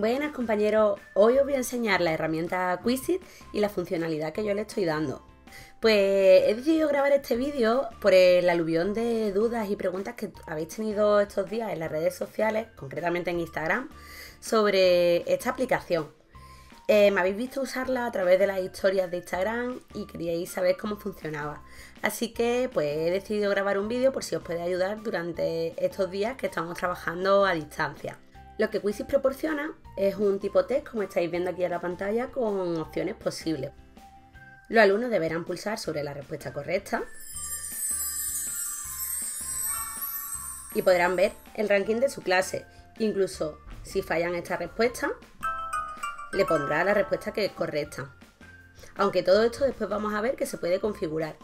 Buenas compañeros, hoy os voy a enseñar la herramienta Quizizz y la funcionalidad que yo le estoy dando. Pues he decidido grabar este vídeo por el aluvión de dudas y preguntas que habéis tenido estos días en las redes sociales, concretamente en Instagram, sobre esta aplicación. Me habéis visto usarla a través de las historias de Instagram y queríais saber cómo funcionaba. Así que pues he decidido grabar un vídeo por si os puede ayudar durante estos días que estamos trabajando a distancia. Lo que Quizizz proporciona es un tipo test, como estáis viendo aquí en la pantalla, con opciones posibles. Los alumnos deberán pulsar sobre la respuesta correcta y podrán ver el ranking de su clase. Incluso si fallan esta respuesta, le pondrá la respuesta que es correcta. Aunque todo esto después vamos a ver que se puede configurar.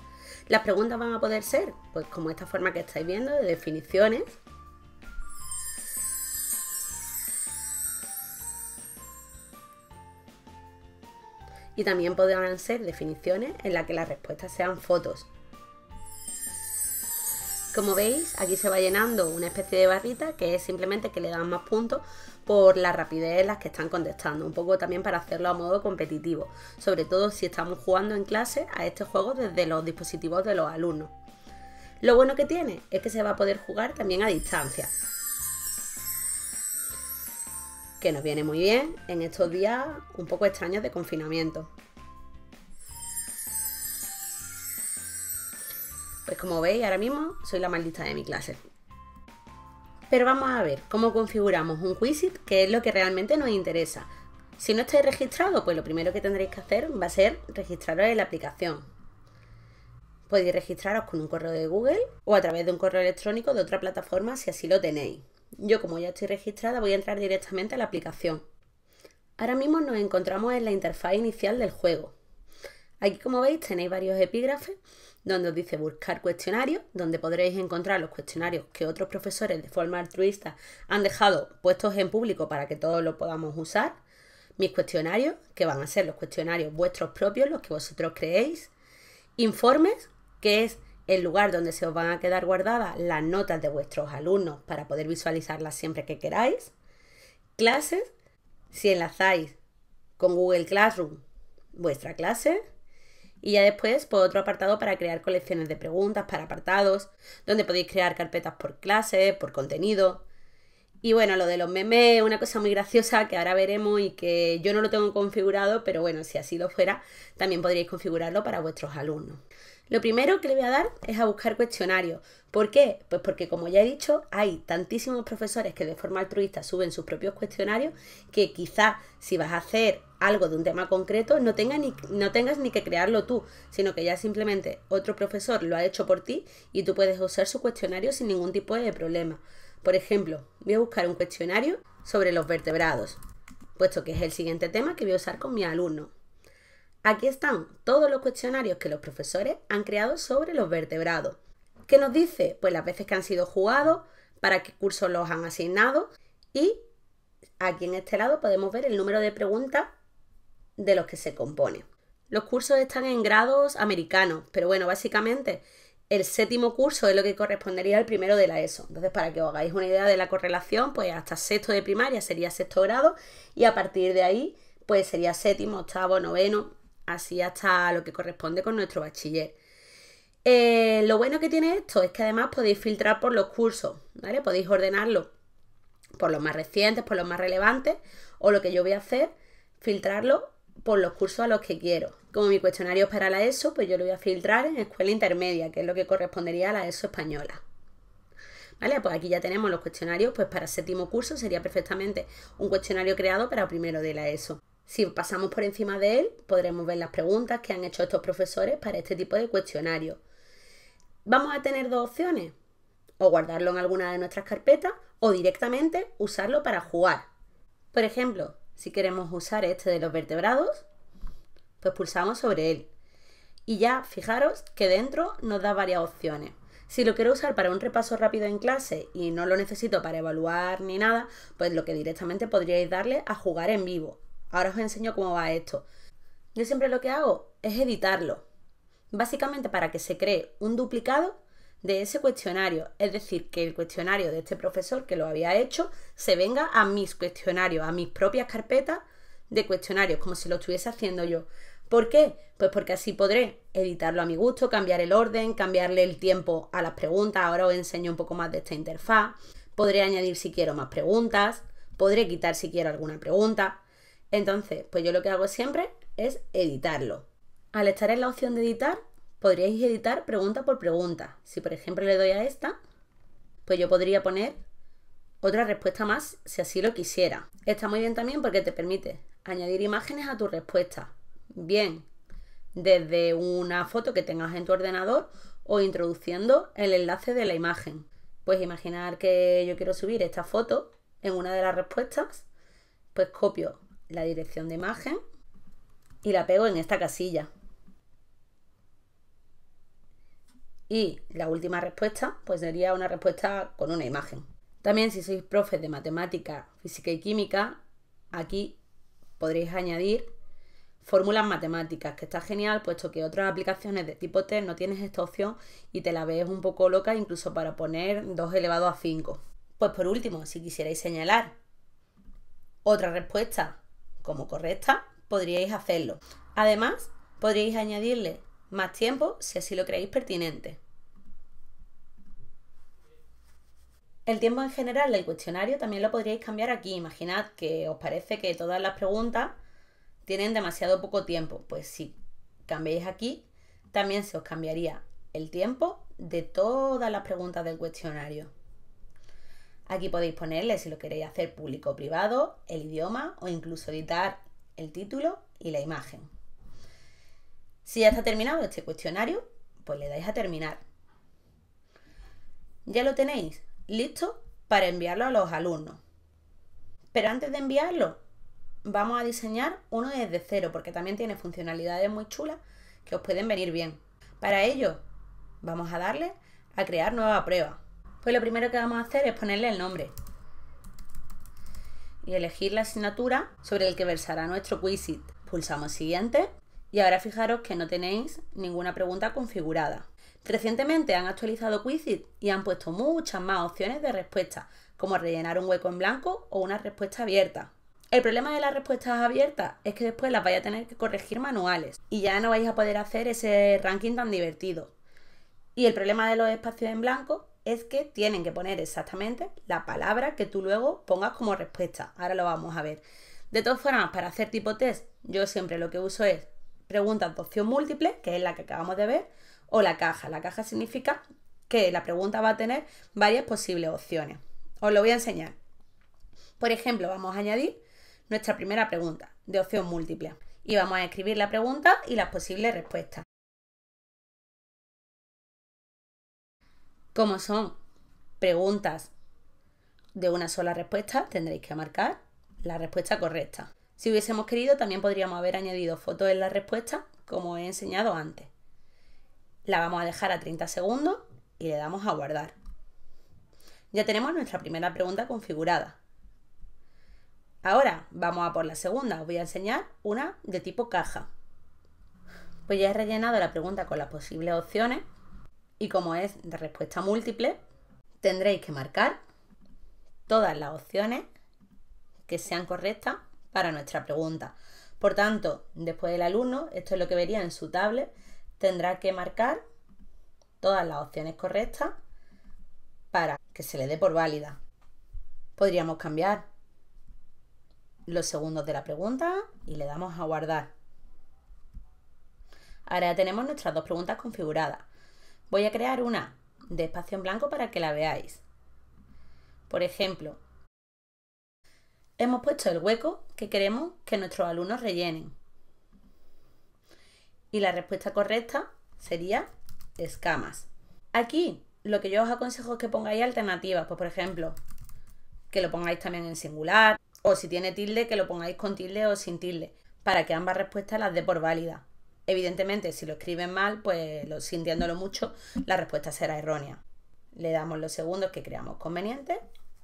Las preguntas van a poder ser, pues como esta forma que estáis viendo, de definiciones, y también podrán ser definiciones en las que las respuestas sean fotos. Como veis, aquí se va llenando una especie de barrita que es simplemente que le dan más puntos por la rapidez en las que están contestando, un poco también para hacerlo a modo competitivo, sobre todo si estamos jugando en clase a este juego desde los dispositivos de los alumnos. Lo bueno que tiene es que se va a poder jugar también a distancia, que nos viene muy bien en estos días un poco extraños de confinamiento. Pues como veis, ahora mismo soy la más lista de mi clase. Pero vamos a ver cómo configuramos un Quizizz, que es lo que realmente nos interesa. Si no estáis registrados, pues lo primero que tendréis que hacer va a ser registraros en la aplicación. Podéis registraros con un correo de Google o a través de un correo electrónico de otra plataforma si así lo tenéis. Yo, como ya estoy registrada, voy a entrar directamente a la aplicación. Ahora mismo nos encontramos en la interfaz inicial del juego. Aquí, como veis, tenéis varios epígrafes donde os dice buscar cuestionarios, donde podréis encontrar los cuestionarios que otros profesores de forma altruista han dejado puestos en público para que todos los podamos usar. Mis cuestionarios, que van a ser los cuestionarios vuestros propios, los que vosotros creéis. Informes, que es el lugar donde se os van a quedar guardadas las notas de vuestros alumnos para poder visualizarlas siempre que queráis. Clases, si enlazáis con Google Classroom vuestra clase. Y ya después, por otro apartado para crear colecciones de preguntas para apartados, donde podéis crear carpetas por clase, por contenido. Y bueno, lo de los memes es una cosa muy graciosa que ahora veremos y que yo no lo tengo configurado, pero bueno, si así lo fuera, también podríais configurarlo para vuestros alumnos. Lo primero que le voy a dar es a buscar cuestionarios. ¿Por qué? Pues porque, como ya he dicho, hay tantísimos profesores que de forma altruista suben sus propios cuestionarios que quizá si vas a hacer algo de un tema concreto no tengas ni que crearlo tú, sino que ya simplemente otro profesor lo ha hecho por ti y tú puedes usar su cuestionario sin ningún tipo de problema. Por ejemplo, voy a buscar un cuestionario sobre los vertebrados, puesto que es el siguiente tema que voy a usar con mi alumno. Aquí están todos los cuestionarios que los profesores han creado sobre los vertebrados. ¿Qué nos dice? Pues las veces que han sido jugados, para qué cursos los han asignado, y aquí en este lado podemos ver el número de preguntas de los que se compone. Los cursos están en grados americanos, pero bueno, básicamente el séptimo curso es lo que correspondería al primero de la ESO. Entonces, para que os hagáis una idea de la correlación, pues hasta sexto de primaria sería sexto grado y a partir de ahí pues sería séptimo, octavo, noveno, así hasta lo que corresponde con nuestro bachiller. Lo bueno que tiene esto es que además podéis filtrar por los cursos, ¿vale? Podéis ordenarlo por los más recientes, por los más relevantes, o lo que yo voy a hacer, filtrarlo por los cursos a los que quiero. Como mi cuestionario es para la ESO, pues yo lo voy a filtrar en escuela intermedia, que es lo que correspondería a la ESO española. ¿Vale? Pues aquí ya tenemos los cuestionarios, pues para séptimo curso sería perfectamente un cuestionario creado para primero de la ESO. Si pasamos por encima de él, podremos ver las preguntas que han hecho estos profesores para este tipo de cuestionario. Vamos a tener dos opciones: o guardarlo en alguna de nuestras carpetas o directamente usarlo para jugar. Por ejemplo, si queremos usar este de los vertebrados, pues pulsamos sobre él. Y ya fijaros que dentro nos da varias opciones. Si lo quiero usar para un repaso rápido en clase y no lo necesito para evaluar ni nada, pues lo que directamente podríais darle a jugar en vivo. Ahora os enseño cómo va esto. Yo siempre lo que hago es editarlo, básicamente para que se cree un duplicado de ese cuestionario. Es decir, que el cuestionario de este profesor que lo había hecho se venga a mis cuestionarios, a mis propias carpetas de cuestionarios, como si lo estuviese haciendo yo. ¿Por qué? Pues porque así podré editarlo a mi gusto, cambiar el orden, cambiarle el tiempo a las preguntas. Ahora os enseño un poco más de esta interfaz. Podré añadir si quiero más preguntas, podré quitar si quiero alguna pregunta. Entonces, pues yo lo que hago siempre es editarlo. Al estar en la opción de editar, podríais editar pregunta por pregunta. Si por ejemplo le doy a esta, pues yo podría poner otra respuesta más si así lo quisiera. Está muy bien también porque te permite añadir imágenes a tu respuesta. Bien, desde una foto que tengas en tu ordenador o introduciendo el enlace de la imagen. Pues imaginar que yo quiero subir esta foto en una de las respuestas, pues copio la dirección de imagen y la pego en esta casilla. Y la última respuesta, pues sería una respuesta con una imagen. También si sois profes de matemática, física y química, aquí podréis añadir fórmulas matemáticas, que está genial, puesto que otras aplicaciones de tipo test no tienes esta opción y te la ves un poco loca, incluso para poner 2 elevado a 5. Pues por último, si quisierais señalar otra respuesta como correcta, podríais hacerlo. Además, podríais añadirle más tiempo si así lo creéis pertinente. El tiempo en general del cuestionario también lo podríais cambiar aquí. Imaginad que os parece que todas las preguntas tienen demasiado poco tiempo. Pues si cambiáis aquí, también se os cambiaría el tiempo de todas las preguntas del cuestionario. Aquí podéis ponerle si lo queréis hacer público o privado, el idioma o incluso editar el título y la imagen. Si ya está terminado este cuestionario, pues le dais a terminar. Ya lo tenéis listo para enviarlo a los alumnos. Pero antes de enviarlo, vamos a diseñar uno desde cero, porque también tiene funcionalidades muy chulas que os pueden venir bien. Para ello, vamos a darle a crear nueva prueba. Pues lo primero que vamos a hacer es ponerle el nombre y elegir la asignatura sobre el que versará nuestro Quizizz. Pulsamos siguiente. Y ahora fijaros que no tenéis ninguna pregunta configurada. Recientemente han actualizado Quizizz y han puesto muchas más opciones de respuesta, como rellenar un hueco en blanco o una respuesta abierta. El problema de las respuestas abiertas es que después las vais a tener que corregir manuales y ya no vais a poder hacer ese ranking tan divertido. Y el problema de los espacios en blanco es que tienen que poner exactamente la palabra que tú luego pongas como respuesta. Ahora lo vamos a ver. De todas formas, para hacer tipo test, yo siempre lo que uso es preguntas de opción múltiple, que es la que acabamos de ver, o la caja. La caja significa que la pregunta va a tener varias posibles opciones. Os lo voy a enseñar. Por ejemplo, vamos a añadir nuestra primera pregunta de opción múltiple y vamos a escribir la pregunta y las posibles respuestas. Como son preguntas de una sola respuesta, tendréis que marcar la respuesta correcta. Si hubiésemos querido, también podríamos haber añadido fotos en la respuesta, como os he enseñado antes. La vamos a dejar a 30 segundos y le damos a guardar. Ya tenemos nuestra primera pregunta configurada. Ahora vamos a por la segunda. Os voy a enseñar una de tipo caja. Pues ya he rellenado la pregunta con las posibles opciones y como es de respuesta múltiple, tendréis que marcar todas las opciones que sean correctas para nuestra pregunta. Por tanto, después el alumno, esto es lo que vería en su tablet, tendrá que marcar todas las opciones correctas para que se le dé por válida. Podríamos cambiar los segundos de la pregunta y le damos a guardar. Ahora ya tenemos nuestras dos preguntas configuradas. Voy a crear una de espacio en blanco para que la veáis. Por ejemplo, hemos puesto el hueco que queremos que nuestros alumnos rellenen. Y la respuesta correcta sería escamas. Aquí lo que yo os aconsejo es que pongáis alternativas. Pues por ejemplo, que lo pongáis también en singular. O si tiene tilde, que lo pongáis con tilde o sin tilde. Para que ambas respuestas las dé por válidas. Evidentemente, si lo escriben mal, pues sintiéndolo mucho, la respuesta será errónea. Le damos los segundos que creamos convenientes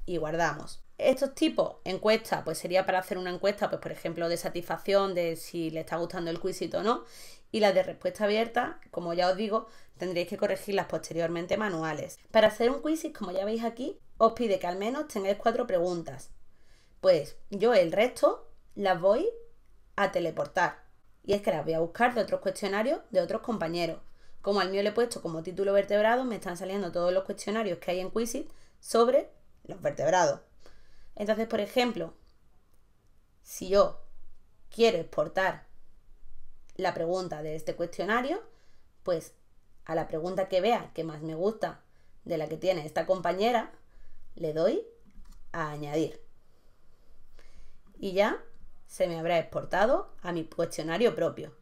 y guardamos. Estos tipos, encuesta, pues sería para hacer una encuesta, pues por ejemplo de satisfacción, de si le está gustando el quizito o no. Y las de respuesta abierta, como ya os digo, tendréis que corregirlas posteriormente manuales. Para hacer un Quizizz, como ya veis aquí, os pide que al menos tengáis 4 preguntas. Pues yo el resto las voy a teleportar. Y es que las voy a buscar de otros cuestionarios de otros compañeros. Como al mío le he puesto como título vertebrados, me están saliendo todos los cuestionarios que hay en Quizizz sobre los vertebrados. Entonces, por ejemplo, si yo quiero exportar la pregunta de este cuestionario, pues a la pregunta que vea que más me gusta de la que tiene esta compañera, le doy a añadir. Y ya se me habrá exportado a mi cuestionario propio.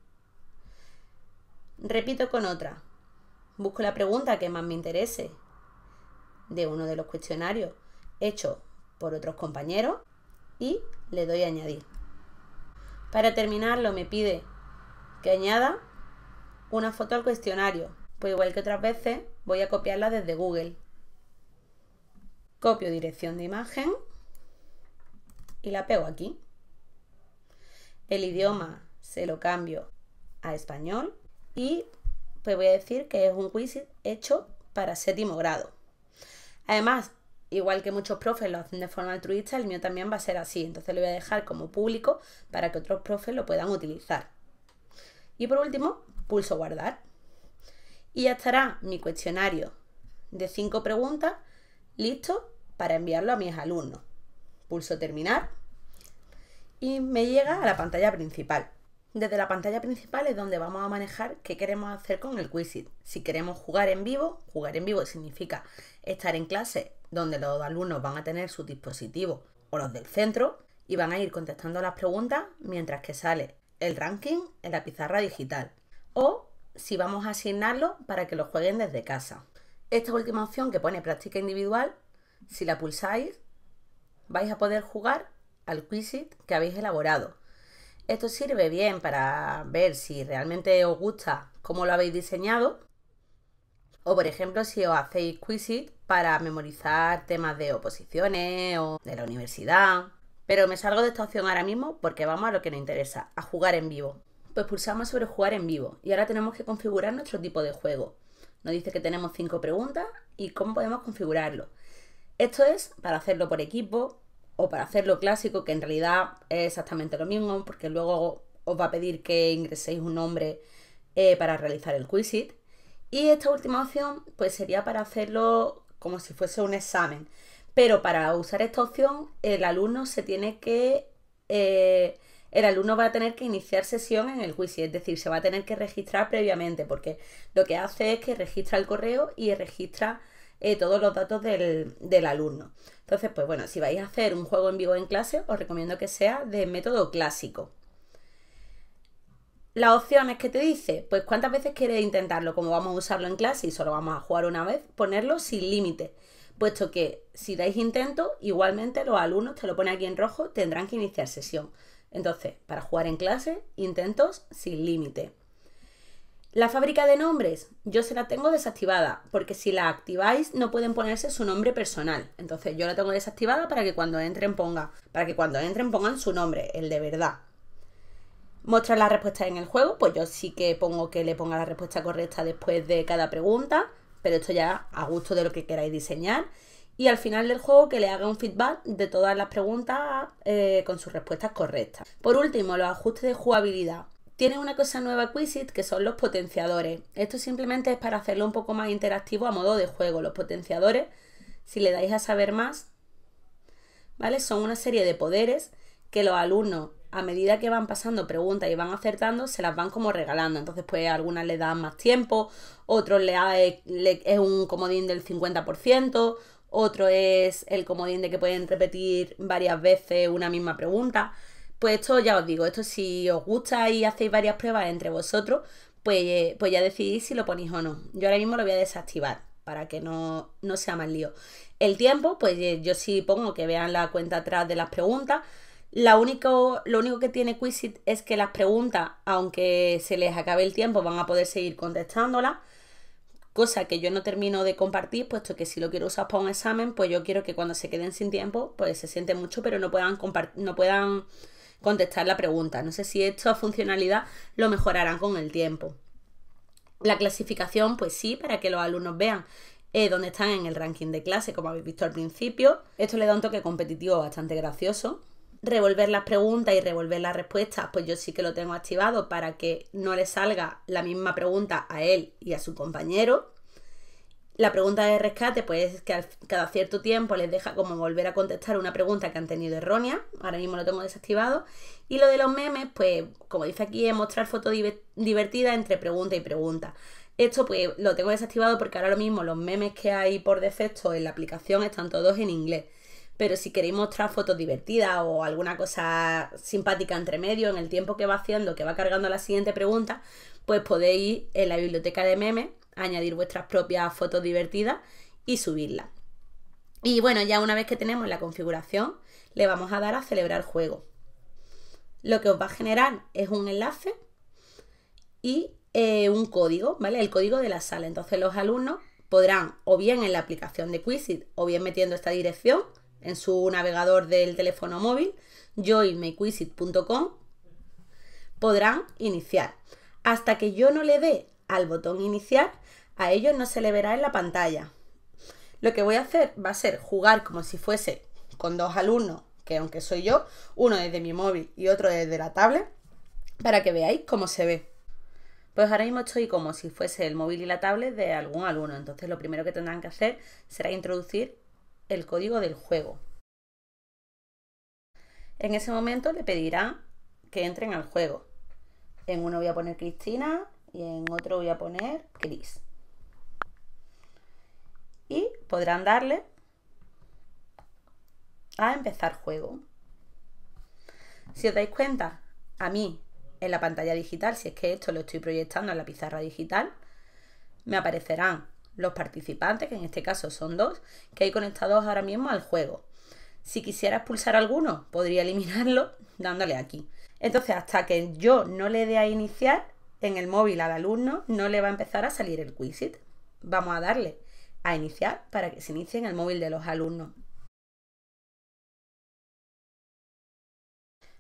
Repito con otra. Busco la pregunta que más me interese de uno de los cuestionarios hechos por otros compañeros y le doy a añadir. Para terminarlo me pide que añada una foto al cuestionario. Pues igual que otras veces voy a copiarla desde Google. Copio dirección de imagen y la pego aquí. El idioma se lo cambio a español y pues voy a decir que es un Quizizz hecho para 7º grado. Además, igual que muchos profes lo hacen de forma altruista, el mío también va a ser así. Entonces lo voy a dejar como público para que otros profes lo puedan utilizar. Y por último, pulso guardar. Y ya estará mi cuestionario de 5 preguntas listo para enviarlo a mis alumnos. Pulso terminar y me llega a la pantalla principal. Desde la pantalla principal es donde vamos a manejar qué queremos hacer con el Quizizz. Si queremos jugar en vivo significa estar en clase donde los alumnos van a tener su dispositivo o los del centro y van a ir contestando las preguntas mientras que sale el ranking en la pizarra digital, o si vamos a asignarlo para que lo jueguen desde casa. Esta última opción que pone práctica individual, si la pulsáis vais a poder jugar al Quizizz que habéis elaborado. Esto sirve bien para ver si realmente os gusta cómo lo habéis diseñado, o por ejemplo si os hacéis Quizizz para memorizar temas de oposiciones o de la universidad. Pero me salgo de esta opción ahora mismo porque vamos a lo que nos interesa, a jugar en vivo. Pues pulsamos sobre jugar en vivo y ahora tenemos que configurar nuestro tipo de juego. Nos dice que tenemos 5 preguntas y cómo podemos configurarlo. Esto es para hacerlo por equipo o para hacerlo clásico, que en realidad es exactamente lo mismo porque luego os va a pedir que ingreséis un nombre para realizar el Quizizz. Y esta última opción pues sería para hacerlo como si fuese un examen. Pero para usar esta opción, el alumno va a tener que iniciar sesión en el Quizizz, es decir, se va a tener que registrar previamente, porque lo que hace es que registra el correo y registra todos los datos del alumno. Entonces, pues bueno, si vais a hacer un juego en vivo en clase, os recomiendo que sea de método clásico. Las opciones que te dice, pues cuántas veces quieres intentarlo, como vamos a usarlo en clase y solo vamos a jugar una vez, ponerlo sin límite. Puesto que si dais intento, igualmente los alumnos, te lo pone aquí en rojo, tendrán que iniciar sesión. Entonces, para jugar en clase, intentos sin límite. La fábrica de nombres, yo se la tengo desactivada, porque si la activáis no pueden ponerse su nombre personal. Entonces yo la tengo desactivada para que cuando entren pongan su nombre, el de verdad. Mostrar las respuestas en el juego, pues yo sí que pongo que le ponga la respuesta correcta después de cada pregunta. Pero esto ya a gusto de lo que queráis diseñar. Y al final del juego que le haga un feedback de todas las preguntas con sus respuestas correctas. Por último, los ajustes de jugabilidad. Tiene una cosa nueva Quizizz que son los potenciadores. Esto simplemente es para hacerlo un poco más interactivo a modo de juego. Los potenciadores, si le dais a saber más, ¿vale? Son una serie de poderes que los alumnos, a medida que van pasando preguntas y van acertando, se las van como regalando. Entonces, pues a algunas le dan más tiempo, otros es un comodín del 50%, otro es el comodín de que pueden repetir varias veces una misma pregunta. Pues esto ya os digo, esto si os gusta y hacéis varias pruebas entre vosotros, pues ya decidís si lo ponéis o no. Yo ahora mismo lo voy a desactivar para que no sea más lío. El tiempo, pues yo sí pongo que vean la cuenta atrás de las preguntas. Lo único que tiene Quizizz es que las preguntas, aunque se les acabe el tiempo, van a poder seguir contestándolas. cosa que yo no termino de compartir, puesto que si lo quiero usar para un examen, pues yo quiero que cuando se queden sin tiempo, pues se sienten mucho, pero no puedan contestar la pregunta. No sé si esta funcionalidad lo mejorarán con el tiempo. La clasificación, pues sí, para que los alumnos vean dónde están en el ranking de clase, como habéis visto al principio. Esto le da un toque competitivo bastante gracioso. Revolver las preguntas y revolver las respuestas, pues yo sí que lo tengo activado para que no le salga la misma pregunta a él y a su compañero. La pregunta de rescate, pues es que cada cierto tiempo les deja como volver a contestar una pregunta que han tenido errónea. Ahora mismo lo tengo desactivado. Y lo de los memes, pues como dice aquí, es mostrar fotos divertidas entre pregunta y pregunta. Esto pues lo tengo desactivado porque ahora mismo los memes que hay por defecto en la aplicación están todos en inglés. Pero si queréis mostrar fotos divertidas o alguna cosa simpática entre medio, en el tiempo que va haciendo, que va cargando la siguiente pregunta, pues podéis en la biblioteca de memes añadir vuestras propias fotos divertidas y subirlas. Y bueno, ya una vez que tenemos la configuración, le vamos a dar a celebrar juego. Lo que os va a generar es un enlace y un código, ¿vale? El código de la sala. Entonces los alumnos podrán, o bien en la aplicación de Quizizz, o bien metiendo esta dirección en su navegador del teléfono móvil, joinmyquiz.it, podrán iniciar. Hasta que yo no le dé al botón iniciar, a ellos no se le verá en la pantalla. Lo que voy a hacer va a ser jugar como si fuese con dos alumnos, que aunque soy yo, uno desde mi móvil y otro desde la tablet, para que veáis cómo se ve. Pues ahora mismo estoy como si fuese el móvil y la tablet de algún alumno. Entonces lo primero que tendrán que hacer será introducir el código del juego. En ese momento le pedirán que entren al juego. En uno voy a poner Cristina y en otro voy a poner Cris. Y podrán darle a empezar juego. Si os dais cuenta, a mí en la pantalla digital, si es que esto lo estoy proyectando en la pizarra digital, me aparecerán los participantes, que en este caso son dos, que hay conectados ahora mismo al juego. Si quisiera expulsar alguno, podría eliminarlo dándole aquí. Entonces, hasta que yo no le dé a iniciar en el móvil al alumno, no le va a empezar a salir el Quizizz. Vamos a darle a iniciar para que se inicie en el móvil de los alumnos.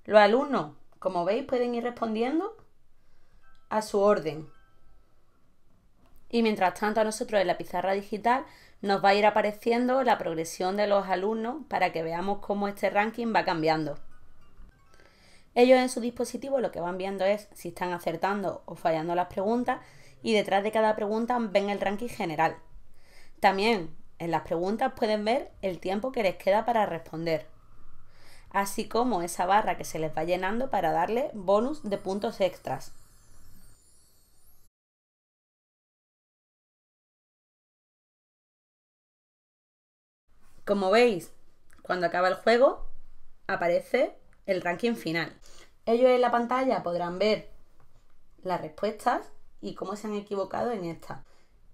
Los alumnos, como veis, pueden ir respondiendo a su orden. Y mientras tanto a nosotros en la pizarra digital nos va a ir apareciendo la progresión de los alumnos para que veamos cómo este ranking va cambiando. Ellos en su dispositivo lo que van viendo es si están acertando o fallando las preguntas, y detrás de cada pregunta ven el ranking general. También en las preguntas pueden ver el tiempo que les queda para responder, así como esa barra que se les va llenando para darle bonus de puntos extras. Como veis, cuando acaba el juego aparece el ranking final. Ellos en la pantalla podrán ver las respuestas y cómo se han equivocado en estas,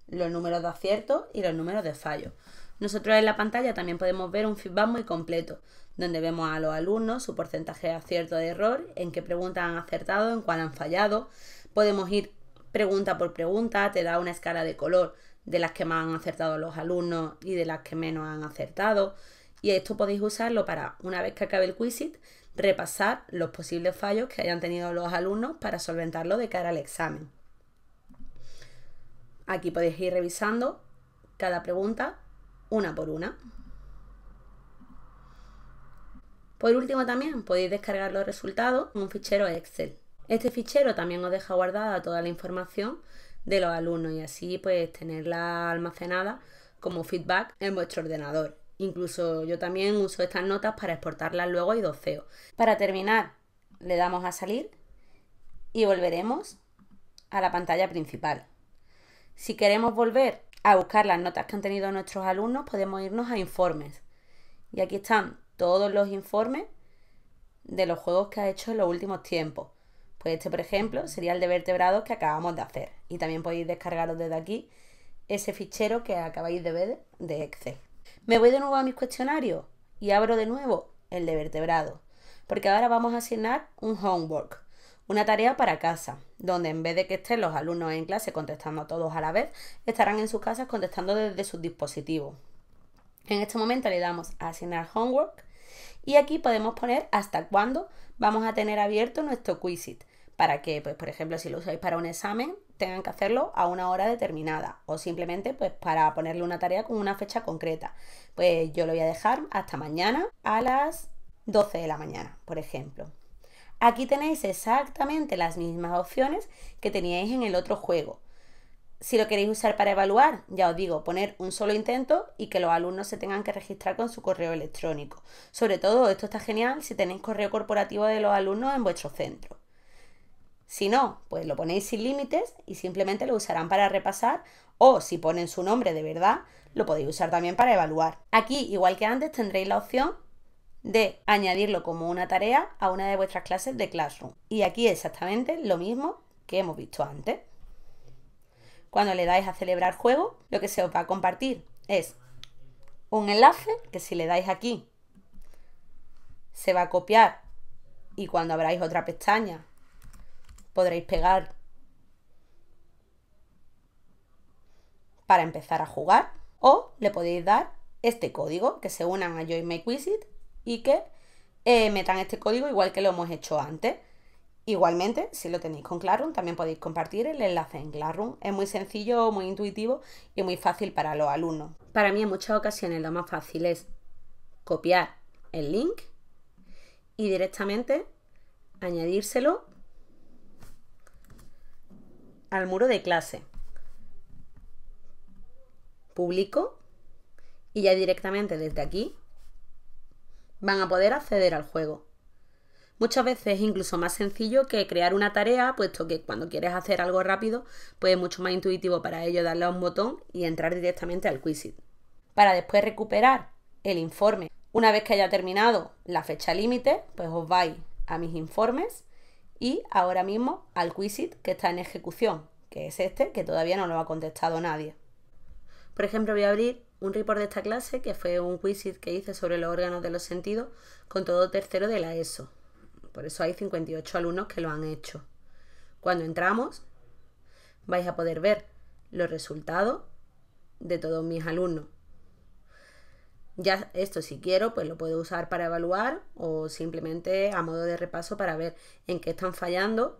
los números de acierto y los números de fallo. Nosotros en la pantalla también podemos ver un feedback muy completo, donde vemos a los alumnos su porcentaje de acierto de error, en qué preguntas han acertado, en cuál han fallado. Podemos ir pregunta por pregunta, te da una escala de color de las que más han acertado los alumnos y de las que menos han acertado. Y esto podéis usarlo para, una vez que acabe el Quizizz, repasar los posibles fallos que hayan tenido los alumnos para solventarlo de cara al examen. Aquí podéis ir revisando cada pregunta una por una. Por último, también podéis descargar los resultados en un fichero Excel. Este fichero también os deja guardada toda la información de los alumnos y así pues tenerla almacenada como feedback en vuestro ordenador. Incluso yo también uso estas notas para exportarlas luego y doceo. Para terminar, le damos a salir y volveremos a la pantalla principal. Si queremos volver a buscar las notas que han tenido nuestros alumnos, podemos irnos a informes. Y aquí están todos los informes de los juegos que ha hecho en los últimos tiempos. Pues este, por ejemplo, sería el de vertebrados que acabamos de hacer. Y también podéis descargaros desde aquí ese fichero que acabáis de ver de Excel. Me voy de nuevo a mis cuestionarios y abro de nuevo el de vertebrados, porque ahora vamos a asignar un homework. Una tarea para casa, donde en vez de que estén los alumnos en clase contestando a todos a la vez, estarán en sus casas contestando desde sus dispositivos. En este momento le damos a asignar homework y aquí podemos poner hasta cuándo vamos a tener abierto nuestro Quizizz, para que, pues, por ejemplo, si lo usáis para un examen, tengan que hacerlo a una hora determinada o simplemente pues para ponerle una tarea con una fecha concreta. Pues yo lo voy a dejar hasta mañana a las 12 de la mañana, por ejemplo. Aquí tenéis exactamente las mismas opciones que teníais en el otro juego. Si lo queréis usar para evaluar, ya os digo, poner un solo intento y que los alumnos se tengan que registrar con su correo electrónico. Sobre todo, esto está genial si tenéis correo corporativo de los alumnos en vuestro centro. Si no, pues lo ponéis sin límites y simplemente lo usarán para repasar, o si ponen su nombre de verdad, lo podéis usar también para evaluar. Aquí, igual que antes, tendréis la opción de añadirlo como una tarea a una de vuestras clases de Classroom. Y aquí exactamente lo mismo que hemos visto antes. Cuando le dais a celebrar juego, lo que se os va a compartir es un enlace que si le dais aquí se va a copiar y cuando abráis otra pestaña podréis pegar para empezar a jugar, o le podéis dar este código, que se unan a joinmyquiz.it y que metan este código igual que lo hemos hecho antes. Igualmente, si lo tenéis con Classroom, también podéis compartir el enlace en Classroom. Es muy sencillo, muy intuitivo y muy fácil para los alumnos. Para mí en muchas ocasiones lo más fácil es copiar el link y directamente añadírselo al muro de clase, publico y ya directamente desde aquí van a poder acceder al juego. Muchas veces es incluso más sencillo que crear una tarea, puesto que cuando quieres hacer algo rápido, pues es mucho más intuitivo para ello darle a un botón y entrar directamente al Quizizz. Para después recuperar el informe, una vez que haya terminado la fecha límite, pues os vais a mis informes y ahora mismo al Quizizz que está en ejecución, que es este, que todavía no lo ha contestado nadie. Por ejemplo, voy a abrir un report de esta clase, que fue un Quizizz que hice sobre los órganos de los sentidos con todo tercero de la ESO. Por eso hay 58 alumnos que lo han hecho. Cuando entramos, vais a poder ver los resultados de todos mis alumnos. Ya esto, si quiero, pues lo puedo usar para evaluar o simplemente a modo de repaso para ver en qué están fallando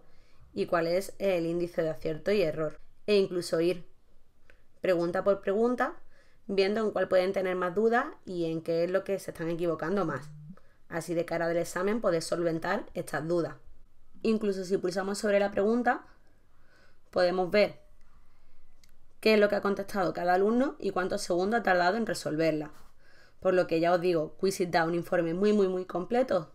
y cuál es el índice de acierto y error. E incluso ir pregunta por pregunta, viendo en cuál pueden tener más dudas y en qué es lo que se están equivocando más. Así de cara del examen podéis solventar estas dudas. Incluso si pulsamos sobre la pregunta, podemos ver qué es lo que ha contestado cada alumno y cuántos segundos ha tardado en resolverla. Por lo que ya os digo, Quizizz da un informe muy completo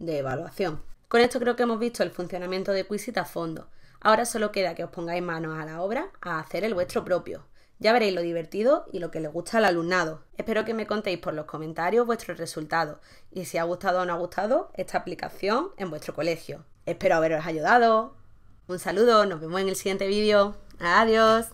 de evaluación. Con esto creo que hemos visto el funcionamiento de Quizizz a fondo. Ahora solo queda que os pongáis manos a la obra a hacer el vuestro propio. Ya veréis lo divertido y lo que le gusta al alumnado. Espero que me contéis por los comentarios vuestros resultados y si ha gustado o no ha gustado esta aplicación en vuestro colegio. Espero haberos ayudado. Un saludo, nos vemos en el siguiente vídeo. Adiós.